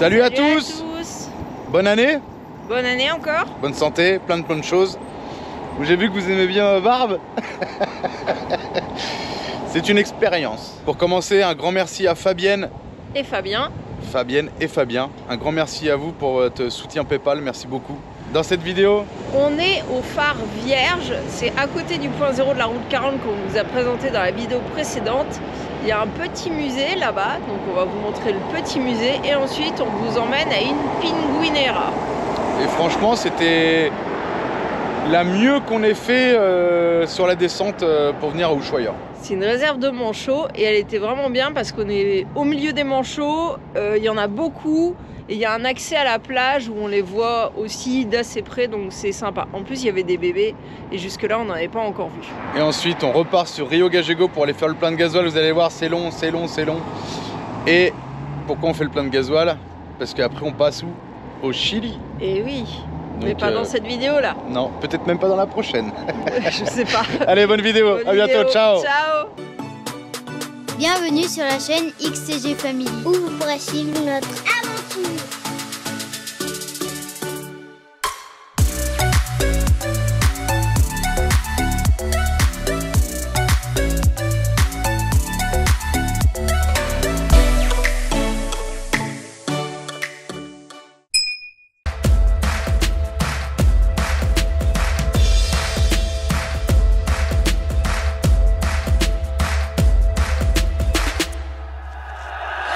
Salut à tous. Bonne année. Bonne année encore. Bonne santé, plein de choses. J'ai vu que vous aimez bien Barbe. C'est une expérience. Pour commencer, un grand merci à Fabienne. Et Fabien. Fabienne et Fabien. Un grand merci à vous pour votre soutien PayPal, merci beaucoup. Dans cette vidéo, on est au phare Vierge, c'est à côté du point zéro de la route 40 qu'on vous a présenté dans la vidéo précédente. Il y a un petit musée là-bas, donc on va vous montrer le petit musée et ensuite on vous emmène à une pinguinera. Et franchement, c'était la mieux qu'on ait fait sur la descente pour venir à Ushuaïa. C'est une réserve de manchots et elle était vraiment bien parce qu'on est au milieu des manchots, il y en a beaucoup. Et il y a un accès à la plage où on les voit aussi d'assez près, donc c'est sympa. En plus, il y avait des bébés et jusque-là, on n'en avait pas encore vu. Et ensuite, on repart sur Río Gallegos pour aller faire le plein de gasoil. Vous allez voir, c'est long, c'est long, c'est long. Et pourquoi on fait le plein de gasoil? Parce qu'après, on passe où? Au Chili. Et oui, donc, mais pas dans cette vidéo-là. Non, peut-être même pas dans la prochaine. Je sais pas. Allez, bonne vidéo. Bonne à bientôt, ciao. Ciao. Bienvenue sur la chaîne XTG Family, où vous pourrez suivre notre aventure.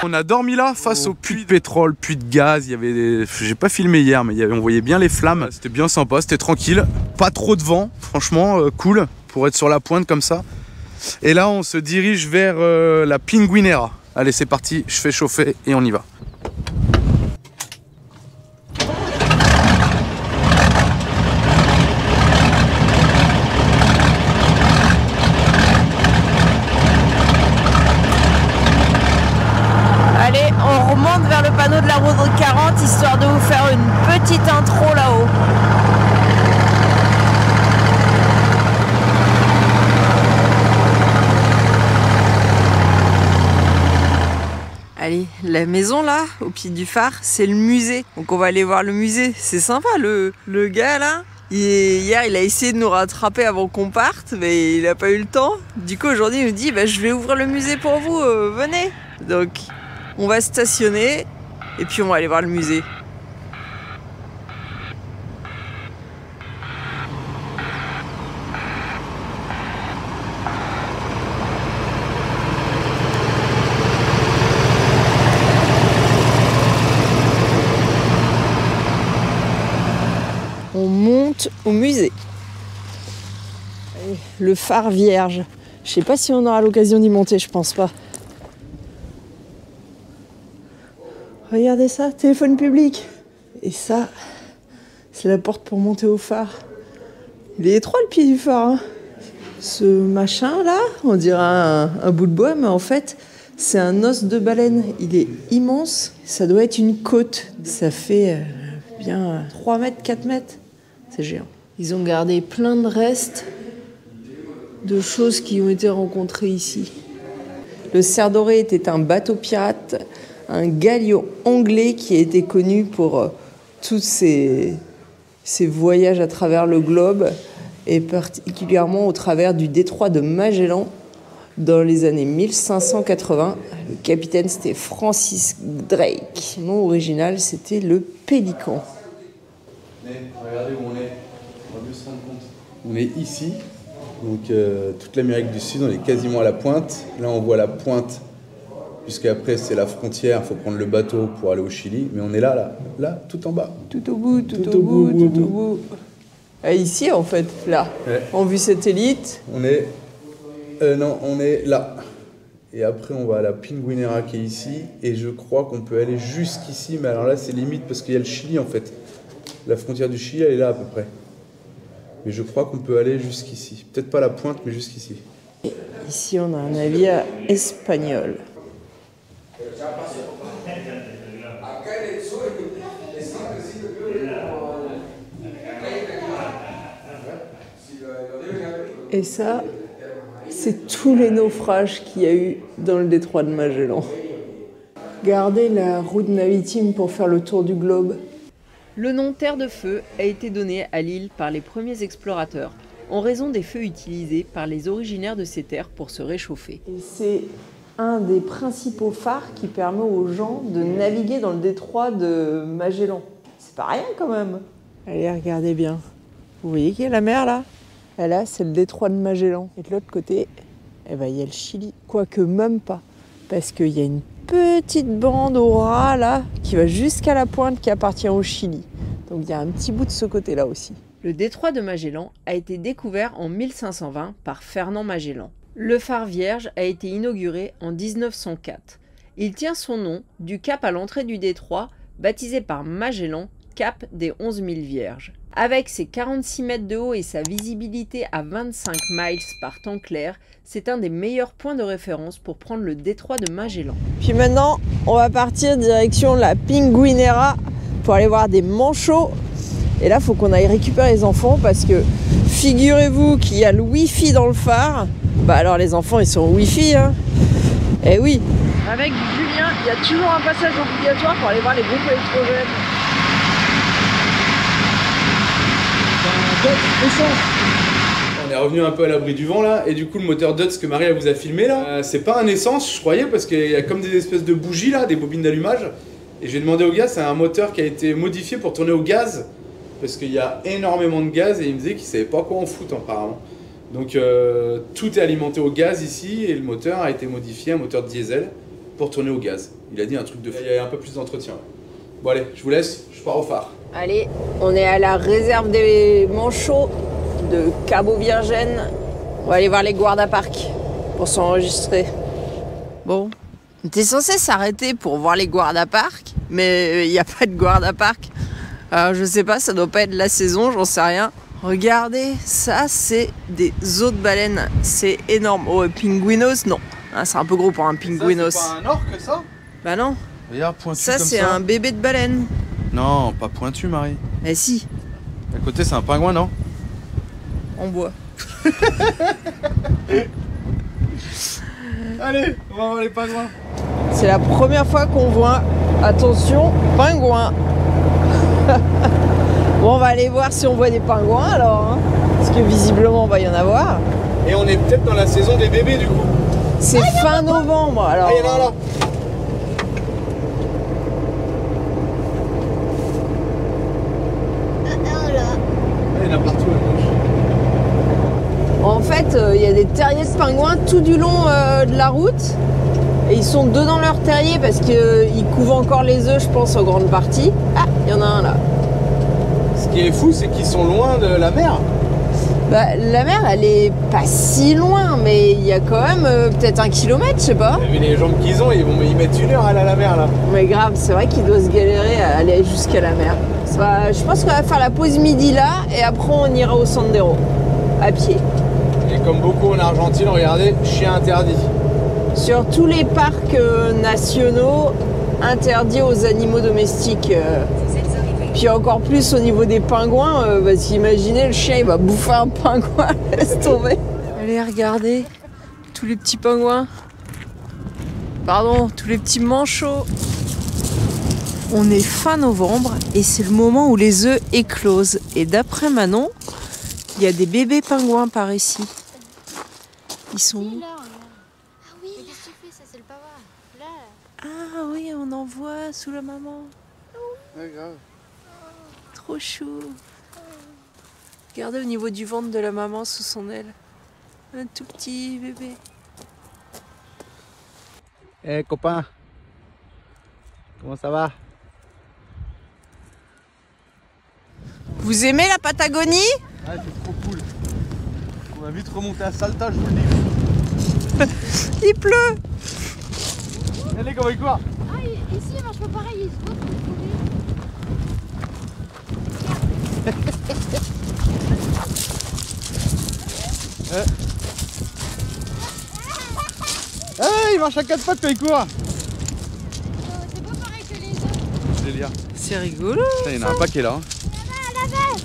On a dormi là face au puits de pétrole, puits de gaz, il y avait des... J'ai pas filmé hier mais on voyait bien les flammes, c'était bien sympa, c'était tranquille, pas trop de vent, franchement cool pour être sur la pointe comme ça. Et là on se dirige vers la Pinguinera. Allez c'est parti, je fais chauffer et on y va. Histoire de vous faire une petite intro là-haut. Allez, la maison là, au pied du phare, c'est le musée. Donc on va aller voir le musée. C'est sympa, le gars là. Hier, il a essayé de nous rattraper avant qu'on parte, mais il n'a pas eu le temps. Du coup, aujourd'hui, il nous dit bah, je vais ouvrir le musée pour vous, venez. Donc, on va stationner. Et puis on va aller voir le musée. On monte au musée. Le phare Vierge. Je sais pas si on aura l'occasion d'y monter, je pense pas. Regardez ça, téléphone public. Et ça, c'est la porte pour monter au phare. Il est étroit le pied du phare. Hein. Ce machin là, on dirait un bout de bois, mais en fait, c'est un os de baleine. Il est immense, ça doit être une côte. Ça fait bien 3 mètres, 4 mètres. C'est géant. Ils ont gardé plein de restes de choses qui ont été rencontrées ici. Le Cerf Doré était un bateau pirate. Un galiot anglais qui a été connu pour tous ses voyages à travers le globe et particulièrement au travers du détroit de Magellan dans les années 1580. Le capitaine, c'était Francis Drake. Son nom original, c'était le Pélican. Regardez où on est. On va mieux se rendre compte. On est ici, donc toute l'Amérique du Sud, on est quasiment à la pointe. Là, on voit la pointe. Puisqu'après, c'est la frontière, il faut prendre le bateau pour aller au Chili. Mais on est là, tout en bas. Tout au bout, tout au bout. Et ici, en fait, là. Ouais. En vue satellite. On est... non, on est là. Et après, on va à la Pinguinera qui est ici. Et je crois qu'on peut aller jusqu'ici. Mais alors là, c'est limite parce qu'il y a le Chili, en fait. La frontière du Chili, elle est là, à peu près. Mais je crois qu'on peut aller jusqu'ici. Peut-être pas la pointe, mais jusqu'ici. Ici, on a un navire espagnol. Et ça, c'est tous les naufrages qu'il y a eu dans le détroit de Magellan. garder la route maritime pour faire le tour du globe. Le nom Terre de Feu a été donné à l'île par les premiers explorateurs, en raison des feux utilisés par les originaires de ces terres pour se réchauffer. C'est un des principaux phares qui permet aux gens de naviguer dans le détroit de Magellan. C'est pas rien quand même. Allez, regardez bien. Vous voyez qu'il y a la mer là? Et là, c'est le détroit de Magellan. Et de l'autre côté, eh ben, il y a le Chili. Quoique même pas, parce qu'il y a une petite bande au ras là qui va jusqu'à la pointe qui appartient au Chili. Donc il y a un petit bout de ce côté-là aussi. Le détroit de Magellan a été découvert en 1520 par Fernand Magellan. Le phare Vierge a été inauguré en 1904. Il tient son nom du cap à l'entrée du détroit, baptisé par Magellan Cap des 11 000 Vierges. Avec ses 46 mètres de haut et sa visibilité à 25 miles par temps clair, c'est un des meilleurs points de référence pour prendre le détroit de Magellan. Puis maintenant, on va partir direction la Pinguinera pour aller voir des manchots. Et là, il faut qu'on aille récupérer les enfants parce que figurez-vous qu'il y a le Wi-Fi dans le phare. Bah alors les enfants, ils sont au Wi-Fi, hein. Eh oui. Avec Julien, il y a toujours un passage obligatoire pour aller voir les groupes électrogènes. On est revenu un peu à l'abri du vent là, et du coup le moteur Dutz que Maria vous a filmé là, c'est pas un essence je croyais, parce qu'il y a comme des espèces de bougies là, des bobines d'allumage, et j'ai demandé au gars, c'est un moteur qui a été modifié pour tourner au gaz, parce qu'il y a énormément de gaz, et il me disait qu'il savait pas quoi en foutre apparemment. Donc tout est alimenté au gaz ici, et le moteur a été modifié, un moteur diesel, pour tourner au gaz. Il a dit un truc de fou. Il y a un peu plus d'entretien. Bon allez, je vous laisse, je pars au phare. Allez, on est à la réserve des manchots de Cabo Virgen. On va aller voir les Guardaparc pour s'enregistrer. Bon, on était censé s'arrêter pour voir les Guardaparc, mais il n'y a pas de Guardaparc. Alors je sais pas, ça doit pas être la saison, j'en sais rien. Regardez, ça c'est des os de baleine, c'est énorme. Oh, pinguinos, non, hein, c'est un peu gros pour un pinguinos. C'est pas un orque ça? Bah non. Regarde, pointu ça, c'est un bébé de baleine. Non, pas pointu, Marie. Eh si. À côté, c'est un pingouin, non? On boit. Allez, on va voir les pingouins. C'est la première fois qu'on voit, attention, pingouin. Bon, on va aller voir si on voit des pingouins, alors. Hein, parce que visiblement, on va y en avoir. Et on est peut-être dans la saison des bébés, du coup. C'est fin novembre, alors. Allez, là, là. En fait, il y a des terriers de pingouins tout du long de la route et ils sont dedans leur terrier parce qu'ils couvent encore les œufs, je pense, en grande partie. Ah, il y en a un là. Ce qui est fou, c'est qu'ils sont loin de la mer. Bah, la mer, elle est pas si loin, mais il y a quand même peut-être 1 kilomètre, je sais pas. Vous avez vu les jambes qu'ils ont, ils mettent 1 heure à aller à la mer là. Mais grave, c'est vrai qu'ils doivent se galérer à aller jusqu'à la mer. Bah, je pense qu'on va faire la pause midi là et après on ira au Sandero, à pied. Et comme beaucoup en Argentine, regardez, chien interdit. Sur tous les parcs nationaux, interdit aux animaux domestiques. Puis encore plus au niveau des pingouins, parce qu'imaginez, le chien il va bouffer un pingouin, laisse tomber. Allez, regardez, tous les petits pingouins. Pardon, tous les petits manchots. On est fin novembre et c'est le moment où les œufs éclosent. Et d'après Manon, il y a des bébés pingouins par ici. Ils sont où? Ah oui, qu'est-ce que tu fais? Ça, c'est le pavard. Là. Ah oui, on en voit sous la maman. Ouais, grave. Trop chou. Regardez au niveau du ventre de la maman sous son aile. Un tout petit bébé. Eh hey, copain, comment ça va? Vous aimez la Patagonie? Ah, c'est trop cool. On va vite remonter à Salta, je vous le dis. Il pleut. Allez, comment il court? Ah, ici, il marche pas pareil, il se retrouve. Ah, il marche à 4 pattes quand il court. C'est pas pareil que les autres. Délire. C'est rigolo. Putain, il y en a un paquet là. Hein.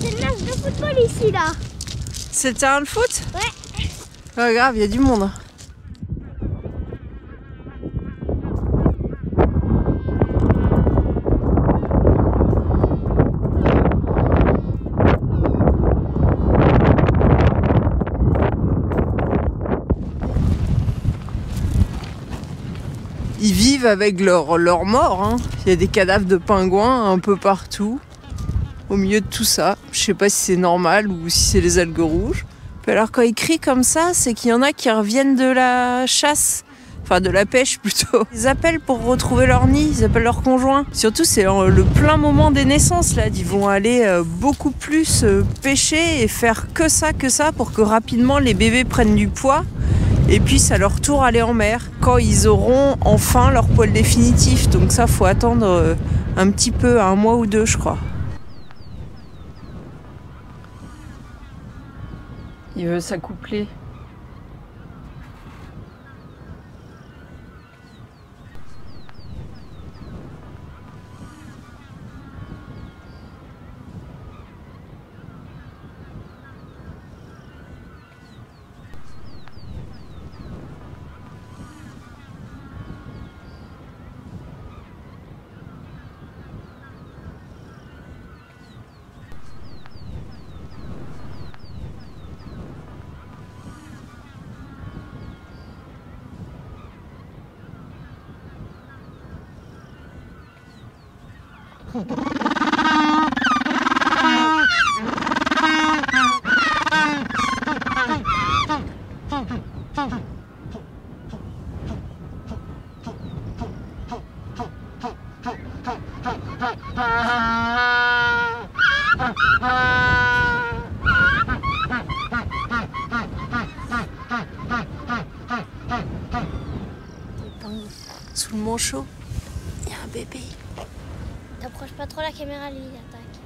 C'est le match de football ici là. C'est le terrain de foot? Ouais. Pas grave, il y a du monde. vivent avec leur mort, hein. Il y a des cadavres de pingouins un peu partout, au milieu de tout ça. Je sais pas si c'est normal ou si c'est les algues rouges. Puis alors quand ils crient comme ça, c'est qu'il y en a qui reviennent de la chasse, enfin de la pêche plutôt. Ils appellent pour retrouver leur nid, ils appellent leur conjoint. Surtout c'est le plein moment des naissances là, ils vont aller beaucoup plus pêcher et faire que ça pour que rapidement les bébés prennent du poids et puissent à leur tour aller en mer quand ils auront enfin leur poil définitif. Donc ça faut attendre un petit peu, 1 mois ou 2 je crois. Il veut s'accoupler. Sous le manchot, il y a un bébé. T'approches pas trop la caméra, lui, il attaque.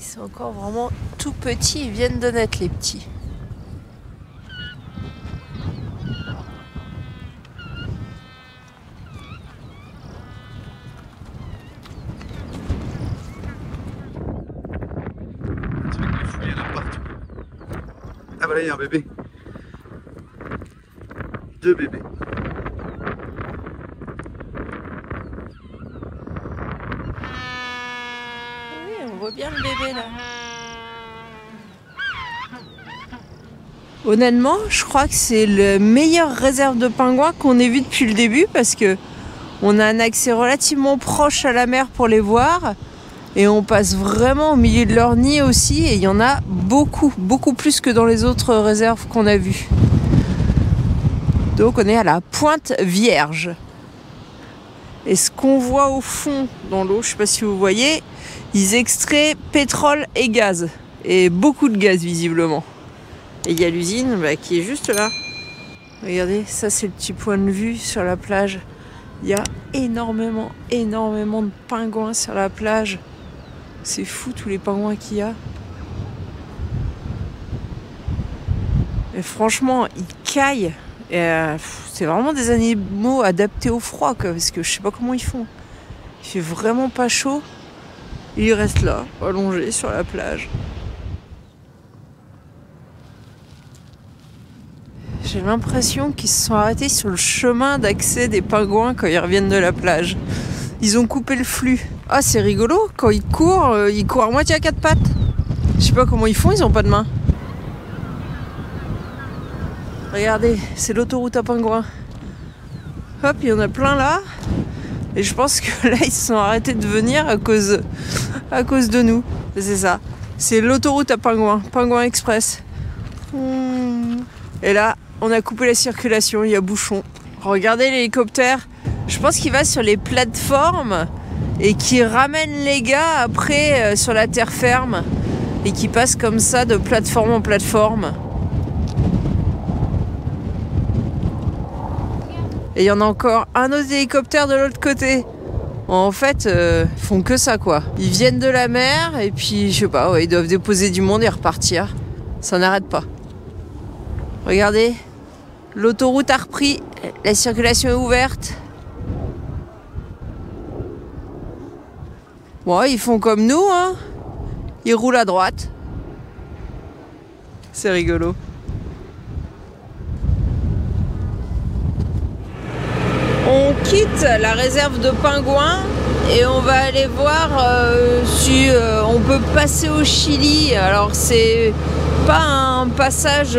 Ils sont encore vraiment tout petits, ils viennent de naître, les petits. Il y a un bébé. 2 bébés. Oui, on voit bien le bébé là. Honnêtement, je crois que c'est la meilleure réserve de pingouins qu'on ait vue depuis le début parce que on a un accès relativement proche à la mer pour les voir. Et on passe vraiment au milieu de leur nid aussi, et il y en a beaucoup, beaucoup plus que dans les autres réserves qu'on a vues. Donc on est à la Pointe Vierge. Et ce qu'on voit au fond dans l'eau, je ne sais pas si vous voyez, ils extraient pétrole et gaz. Et beaucoup de gaz visiblement. Et il y a l'usine qui est juste là. Regardez, ça c'est le petit point de vue sur la plage. Il y a énormément, énormément de pingouins sur la plage. C'est fou tous les pingouins qu'il y a. Et franchement, ils caillent. C'est vraiment des animaux adaptés au froid, quoi, parce que je sais pas comment ils font. Il fait vraiment pas chaud. Et ils restent là, allongés sur la plage. J'ai l'impression qu'ils se sont arrêtés sur le chemin d'accès des pingouins quand ils reviennent de la plage. Ils ont coupé le flux. Ah, c'est rigolo, quand ils courent à moitié à 4 pattes. Je sais pas comment ils font, ils ont pas de main. Regardez, c'est l'autoroute à pingouins. Hop, il y en a plein là. Et je pense que là, ils se sont arrêtés de venir à cause de nous. C'est ça, c'est l'autoroute à pingouins, Pingouin Express. Et là, on a coupé la circulation, il y a bouchon. Regardez l'hélicoptère. Je pense qu'il va sur les plateformes et qui ramène les gars après sur la terre ferme et qui passe comme ça de plateforme en plateforme. Et il y en a encore un autre hélicoptère de l'autre côté. En fait, ils font que ça quoi. Ils viennent de la mer et puis je sais pas, ouais, ils doivent déposer du monde et repartir. Ça n'arrête pas. Regardez, l'autoroute a repris, la circulation est ouverte. Bon, ils font comme nous, hein. Ils roulent à droite. C'est rigolo. On quitte la réserve de pingouins et on va aller voir si on peut passer au Chili. Alors c'est pas un passage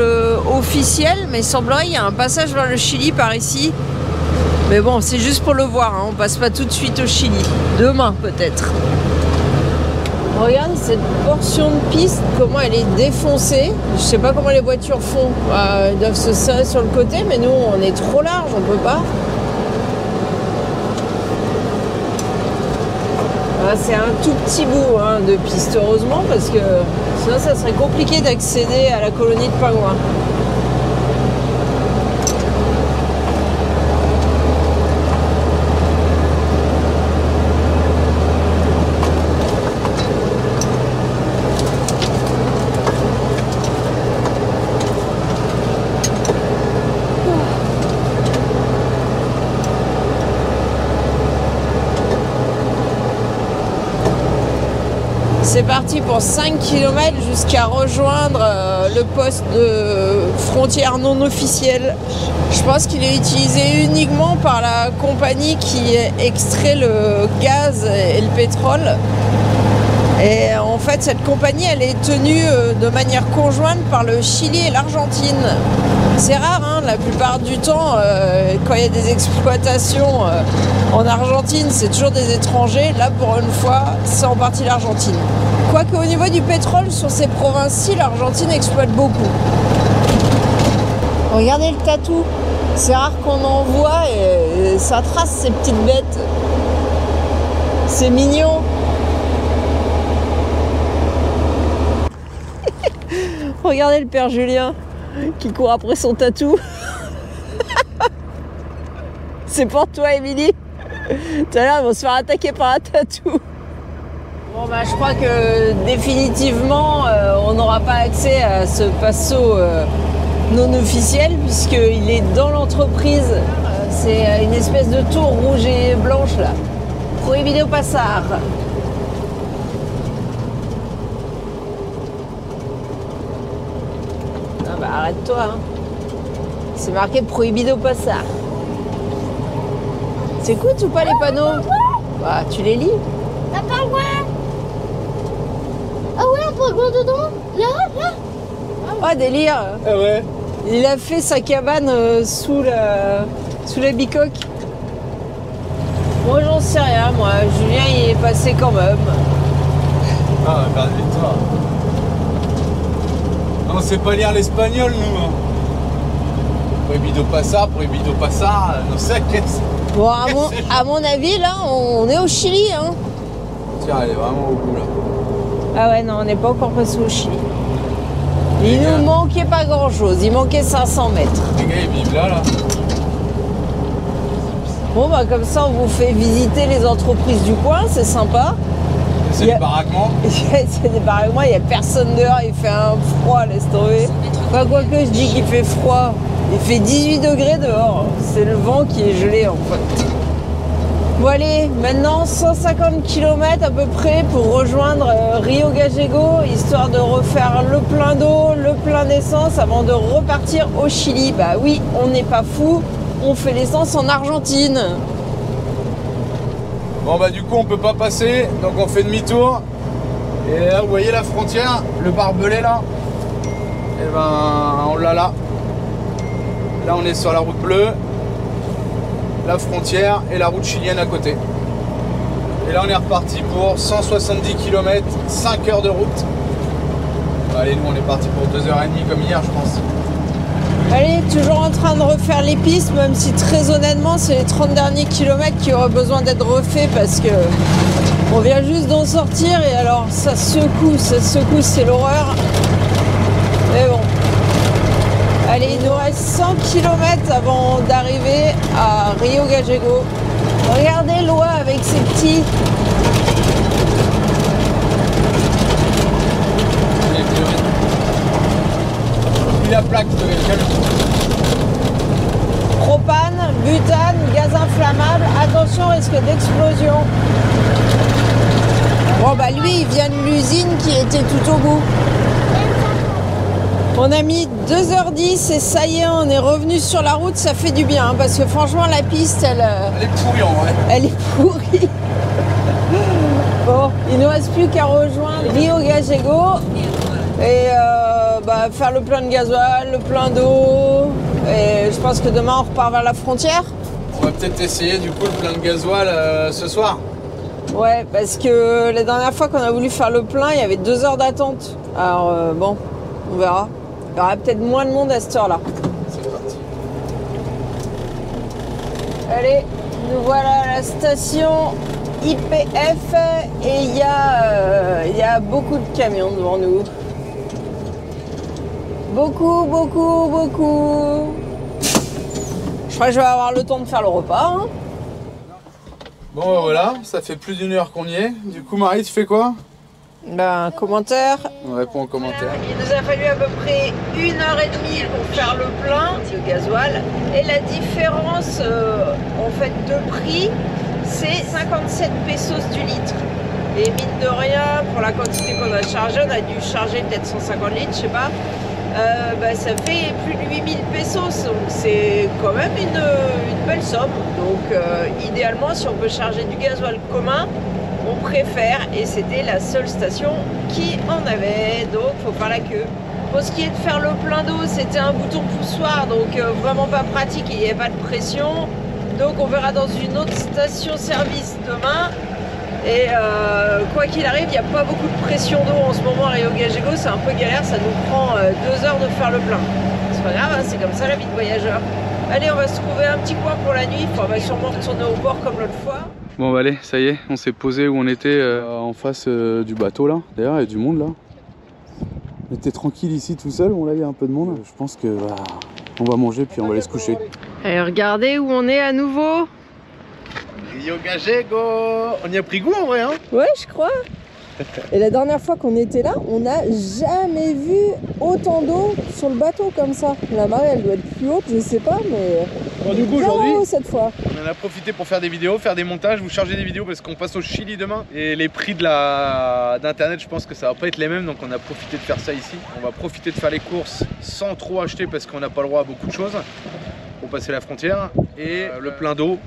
officiel, mais il semblerait qu'il y a un passage vers le Chili par ici. Mais bon, c'est juste pour le voir, hein. On passe pas tout de suite au Chili. Demain peut-être. Regarde cette portion de piste, comment elle est défoncée. Je sais pas comment les voitures font. Ils doivent se serrer sur le côté, mais nous on est trop large, on peut pas. C'est un tout petit bout hein, de piste, heureusement, parce que sinon ça serait compliqué d'accéder à la colonie de pingouins. C'est parti pour 5 km jusqu'à rejoindre le poste de frontière non officielle. Je pense qu'il est utilisé uniquement par la compagnie qui extrait le gaz et le pétrole. Et en fait, cette compagnie, elle est tenue de manière conjointe par le Chili et l'Argentine. C'est rare, hein, la plupart du temps, quand il y a des exploitations en Argentine, c'est toujours des étrangers. Là, pour une fois, c'est en partie l'Argentine. Quoique au niveau du pétrole, sur ces provinces-ci, l'Argentine exploite beaucoup. Regardez le tatou. C'est rare qu'on en voit et ça trace ces petites bêtes. C'est mignon. Regardez le père Julien qui court après son tatou. C'est pour toi, Émilie. Tout à l'heure, ils vont se faire attaquer par un tatou. Bon, bah, je crois que définitivement, on n'aura pas accès à ce passo non officiel puisqu'il est dans l'entreprise. C'est une espèce de tour rouge et blanche là. Prohibido passar. Arrête-toi, hein. C'est marqué Prohibido Passar. T'écoutes ou pas les panneaux? Bah, tu les lis. Ah, pas loin. Ah ouais, on peut voir dedans. Là, là. Ah, délire. Ah ouais. Il a fait sa cabane sous la bicoque. Moi, j'en sais rien, moi. Julien, il est passé quand même. Ah, bah, toi. On sait pas lire l'espagnol, nous. Prohibido pasar, no sé qué. Bon, à mon avis, là, on est au Chili, hein. Tiens, elle est vraiment au bout, là. Ah ouais, non, on n'est pas encore passé au Chili. Il nous manquait pas grand-chose, il manquait 500 mètres. Les gars, ils vivent là, là. Bon, bah, comme ça, on vous fait visiter les entreprises du coin, c'est sympa. C'est des baraquements. C'est des baraquements, il n'y a personne dehors, il fait un froid, laisse tomber. Enfin, quoi que je dis qu'il fait froid, il fait 18 degrés dehors, c'est le vent qui est gelé en fait. Bon allez, maintenant 150 km à peu près pour rejoindre Río Gallegos, histoire de refaire le plein d'eau, le plein d'essence avant de repartir au Chili. Bah oui, on n'est pas fou, on fait l'essence en Argentine. Bon bah du coup on peut pas passer, donc on fait demi-tour. Et là vous voyez la frontière, le barbelé là. Et ben on l'a là. Là on est sur la route bleue, la frontière et la route chilienne à côté. Et là on est reparti pour 170 km, 5 heures de route. Bah, allez nous on est parti pour 2h30 comme hier je pense. Allez, toujours en train de refaire les pistes, même si très honnêtement, c'est les 30 derniers kilomètres qui auraient besoin d'être refaits parce que on vient juste d'en sortir et alors ça secoue, c'est l'horreur. Mais bon. Allez, il nous reste 100 km avant d'arriver à Río Gallegos. Regardez l'oie avec ses petits. La plaque de quelqu'un. Propane, butane, gaz inflammable, attention risque d'explosion. Bon bah lui il vient de l'usine qui était tout au bout. On a mis 2h10 et ça y est on est revenu sur la route, ça fait du bien hein, parce que franchement la piste elle est pourrie en vrai. Elle est pourrie. l'aéroport. Il ne reste plus qu'à rejoindre Río Gallegos et faire le plein de gasoil, le plein d'eau. Et je pense que demain, on repart vers la frontière. On va peut-être essayer du coup le plein de gasoil ce soir. Ouais, parce que la dernière fois qu'on a voulu faire le plein, il y avait 2 heures d'attente. Alors bon, on verra. Il y aura peut-être moins de monde à cette heure-là. C'est parti. Allez, nous voilà à la station IPF et il y a beaucoup de camions devant nous. Beaucoup, beaucoup, beaucoup. Je crois que je vais avoir le temps de faire le repas. Hein. Bon ben voilà, ça fait plus d'une heure qu'on y est. Du coup Marie, tu fais quoi? Ben, commentaire. On répond aux commentaires. Voilà, il nous a fallu à peu près 1h30 pour faire le plein de gasoil. Et la différence en fait de prix, c'est 57 pesos du litre. Et mine de rien, pour la quantité qu'on a chargée, on a dû charger peut-être 150 litres, je sais pas. Ça fait plus de 8000 pesos, donc c'est quand même une belle somme. Donc idéalement, si on peut charger du gasoil commun, on préfère, et c'était la seule station qui en avait, donc faut faire la queue. Pour ce qui est de faire le plein d'eau, c'était un bouton poussoir, donc vraiment pas pratique, il n'y avait pas de pression. Donc on verra dans une autre station-service demain. Et quoi qu'il arrive, il n'y a pas beaucoup de pression d'eau en ce moment à Río Gallegos, c'est un peu galère, ça nous prend 2 heures de faire le plein. C'est pas grave, hein, c'est comme ça la vie de voyageur. Allez, on va se trouver un petit coin pour la nuit, on va sûrement retourner au bord comme l'autre fois. Bon bah allez, ça y est, on s'est posé où on était en face du bateau là, d'ailleurs, il y a du monde là. On était tranquille ici tout seul, bon là il y a un peu de monde. Je pense que bah, on va manger puis on va aller se coucher. Allez, regardez où on est à nouveau. Río Gallegos. On y a pris goût en vrai hein. Ouais je crois. Et la dernière fois qu'on était là, on n'a jamais vu autant d'eau sur le bateau comme ça. La marée elle doit être plus haute, je sais pas mais... Bon, du coup aujourd'hui, cette fois, on en a profité pour faire des vidéos, faire des montages, vous charger des vidéos parce qu'on passe au Chili demain. Et les prix d'internet je pense que ça va pas être les mêmes donc on a profité de faire ça ici. On va profiter de faire les courses sans trop acheter parce qu'on n'a pas le droit à beaucoup de choses pour passer la frontière. Et le plein d'eau.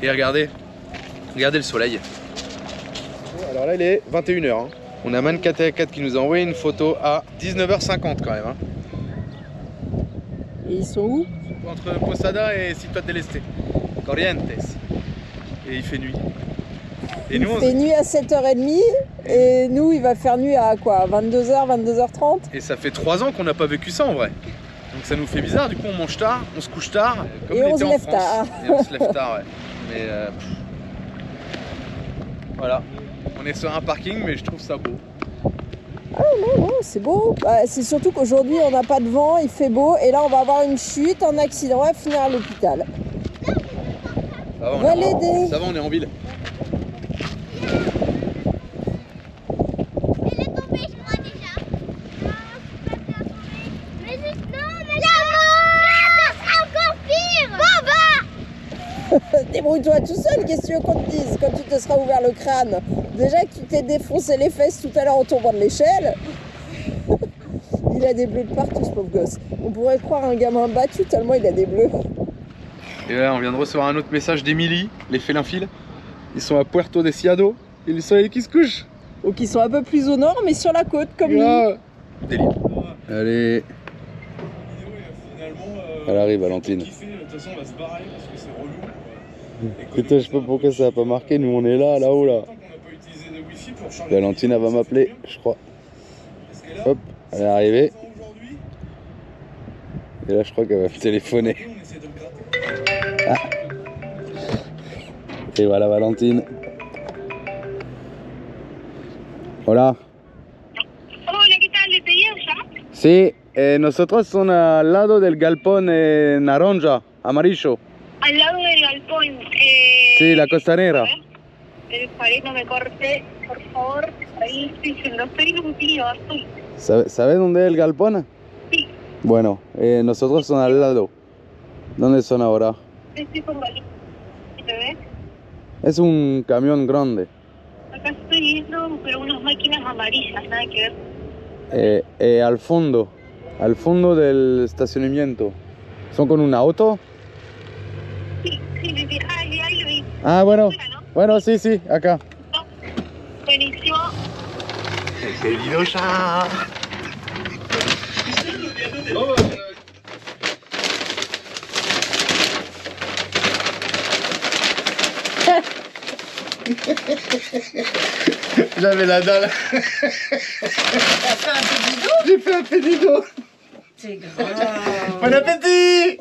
Et regardez, regardez le soleil. Alors là il est 21h, hein. On a Mancatea4 qui nous a envoyé une photo à 19h50 quand même. Hein. Et ils sont où? Entre Posada et Sitio de l'Este, Corrientes. Et il fait nuit. Et il fait nuit à 7h30 et nous il va faire nuit à quoi, 22h, 22h30. Et ça fait 3 ans qu'on n'a pas vécu ça en vrai. Donc ça nous fait bizarre, du coup on mange tard, on se couche tard. Comme et on se lève tard. Et on se lève tard, ouais. Mais voilà, on est sur un parking mais je trouve ça beau. Ah non, non, c'est beau. C'est surtout qu'aujourd'hui on n'a pas de vent, il fait beau et là on va avoir une chute, un accident, on va finir à l'hôpital. Va l'aider. Ça va, on est en ville. Elle est tombée, je crois déjà. Mais juste non, mais ça sera encore pire. Débrouille-toi tout seul, qu'est-ce que tu veux qu'on te dise quand tu te seras ouvert le crâne? Déjà que tu t'es défoncé les fesses tout à l'heure en tombant de l'échelle. Il a des bleus de partout ce pauvre gosse. On pourrait croire un gamin battu tellement il a des bleus. Et là on vient de recevoir un autre message d'Émilie, les félins-fils. Ils sont à Puerto de Ciado, et le soleil qui se couche. Donc ils sont un peu plus au nord mais sur la côte comme nous. Délire. Allez. Elle arrive Valentine. Putain, je sais pas pourquoi ça n'a pas marqué, nous on est là, là-haut là. Valentine va m'appeler, je crois. Hop, elle est arrivée. Et là je crois qu'elle va me téléphoner. Ah. Et voilà Valentine. Hola. Hola, ¿qué tal? ¿Desde Yerja? Sí, nosotros somos al lado del galpón naranja, amarillo. Al lado del galpón. Sí, la costanera. El pared no me corte, por favor. Ahí estoy diciendo, estoy en un tío azul. ¿Sabes dónde es el galpón? Sí. Bueno, nosotros son al lado. ¿Dónde son ahora? Estoy con Valentine. ¿Te ves? Es un camión grande. Acá estoy viendo, pero unas máquinas amarillas, nada que ver. Al fondo del estacionamiento. ¿Son con un auto? Sí, sí, sí, ahí lo vi. Ah, bueno, bueno, sí, sí, acá. Buenísimo. Querido ya. J'avais la dalle. J'ai fait un pédido. C'est grave. Bon appétit.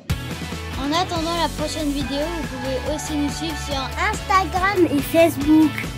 En attendant la prochaine vidéo, vous pouvez aussi nous suivre sur Instagram et Facebook.